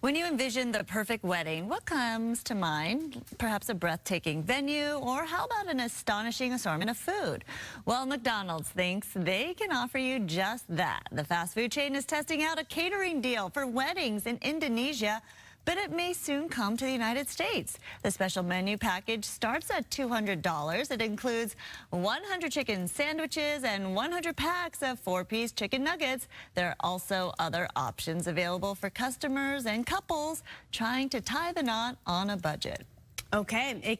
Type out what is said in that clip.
When you envision the perfect wedding, what comes to mind? Perhaps a breathtaking venue, or how about an astonishing assortment of food? Well, McDonald's thinks they can offer you just that. The fast food chain is testing out a catering deal for weddings in Indonesia, but it may soon come to the United States. The special menu package starts at $200. It includes 100 chicken sandwiches and 100 packs of 4-piece chicken nuggets. There are also other options available for customers and couples trying to tie the knot on a budget. Okay.